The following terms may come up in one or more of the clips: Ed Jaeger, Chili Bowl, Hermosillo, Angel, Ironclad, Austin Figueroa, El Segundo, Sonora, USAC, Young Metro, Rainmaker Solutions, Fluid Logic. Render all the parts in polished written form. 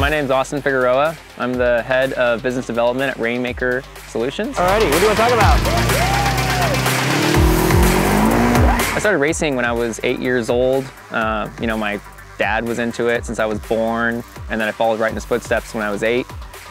My name's Austin Figueroa. I'm the head of business development at Rainmaker Solutions. Alrighty, what do you want to talk about? I started racing when I was 8 years old. You know, my dad was into it since I was born, and then I followed right in his footsteps when I was 8.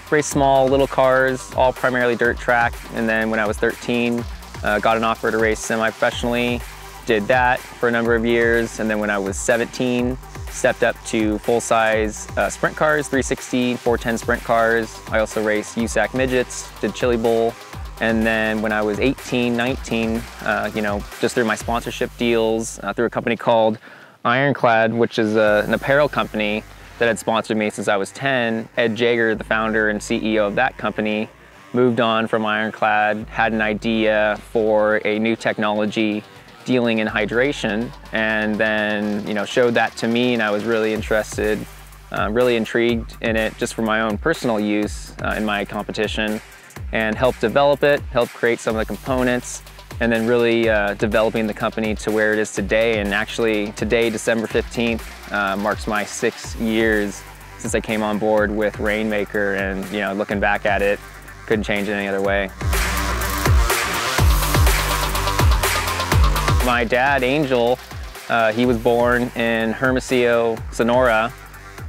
Raced small, little cars, all primarily dirt track, and then when I was 13, got an offer to race semi-professionally. Did that for a number of years, and then when I was 17, stepped up to full-size sprint cars, 360, 410 sprint cars. I also raced USAC midgets, did Chili Bowl. And then when I was 18, 19, you know, just through my sponsorship deals, through a company called Ironclad, which is an apparel company that had sponsored me since I was 10. Ed Jaeger, the founder and CEO of that company, moved on from Ironclad, had an idea for a new technology dealing in hydration, and then, you know, showed that to me, and I was really interested, really intrigued in it just for my own personal use in my competition, and helped develop it, helped create some of the components, and then really developing the company to where it is today. And actually today, December 15th, marks my 6 years since I came on board with Rainmaker, and, you know, looking back at it, couldn't change it any other way. My dad, Angel, he was born in Hermosillo, Sonora,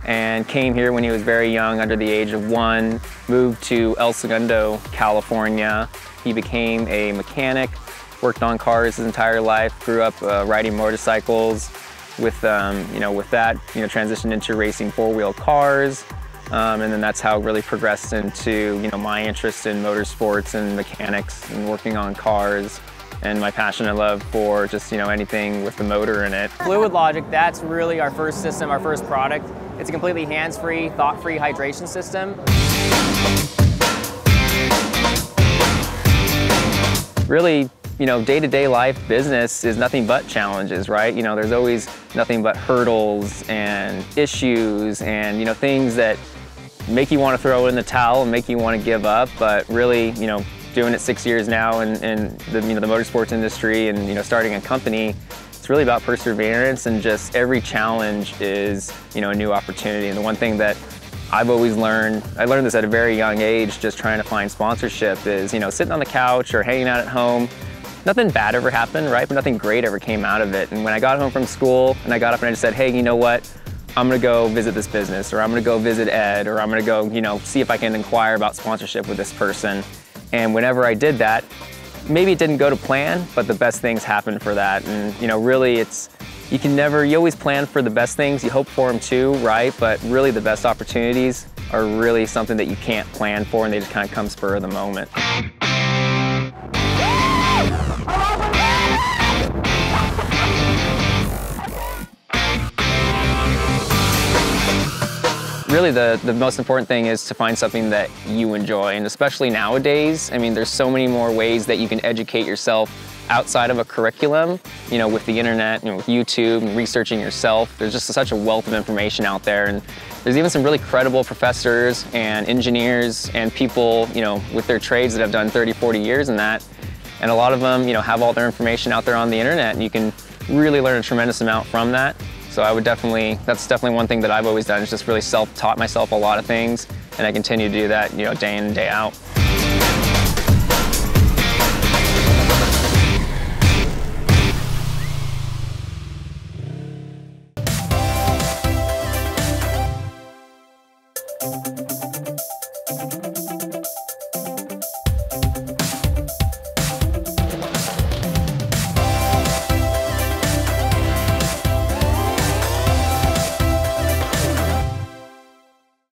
and came here when he was very young, under the age of 1, moved to El Segundo, California. He became a mechanic, worked on cars his entire life, grew up riding motorcycles. With that, transitioned into racing four-wheel cars, and then that's how it really progressed into, you know, my interest in motorsports and mechanics and working on cars, and my passion and love for just, you know, anything with the motor in it. Fluid Logic, that's really our first system, our first product. It's a completely hands-free, thought-free hydration system. Really, you know, day-to-day life business is nothing but challenges, right? You know, there's always nothing but hurdles and issues and, you know, things that make you want to throw in the towel and make you want to give up, but really, you know, doing it 6 years now in the motorsports industry, and, you know, starting a company, it's really about perseverance, and just every challenge is, you know, a new opportunity. And the one thing that I've always learned, I learned this at a very young age, just trying to find sponsorship, is, you know, sitting on the couch or hanging out at home, nothing bad ever happened, right? But nothing great ever came out of it. And when I got home from school and I got up and I just said, hey, you know what? I'm gonna go visit this business, or I'm gonna go visit Ed, or I'm gonna go, you know, see if I can inquire about sponsorship with this person. And whenever I did that, maybe it didn't go to plan, but the best things happened for that. And, you know, really, it's, you can never, you always plan for the best things, you hope for them too, right? But really the best opportunities are really something that you can't plan for, and they just kind of come spur of the moment. Really, the most important thing is to find something that you enjoy, and especially nowadays, I mean, there's so many more ways that you can educate yourself outside of a curriculum, you know, with the internet and with YouTube and researching yourself. There's just such a wealth of information out there, and there's even some really credible professors and engineers and people, you know, with their trades that have done 30, 40 years in that, and a lot of them, you know, have all their information out there on the internet, and you can really learn a tremendous amount from that. So I would definitely, that's definitely one thing that I've always done, is just really self-taught myself a lot of things, and I continue to do that, you know, day in and day out.